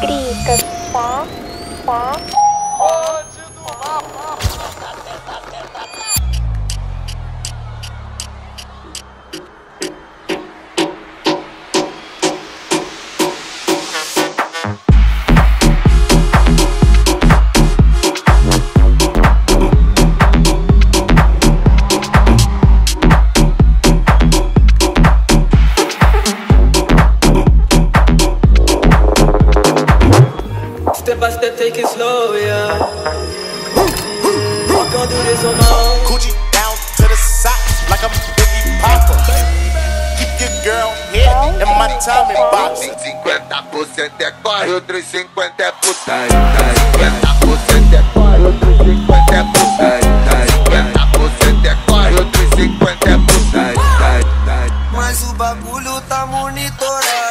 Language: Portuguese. grita pá, pá, onde do mapa. Step by step, take it slow, yeah. I'm gon' do this on my own. Coochie down to the socks like I'm Biggie Papa. Keep your girl here in my tummy box. 50% é corre, outros 50 é putaria. 50% é corre, outros 50 é putaria. 50% é corre, outros 50 é putaria. Mas o bagulho tá monitorado.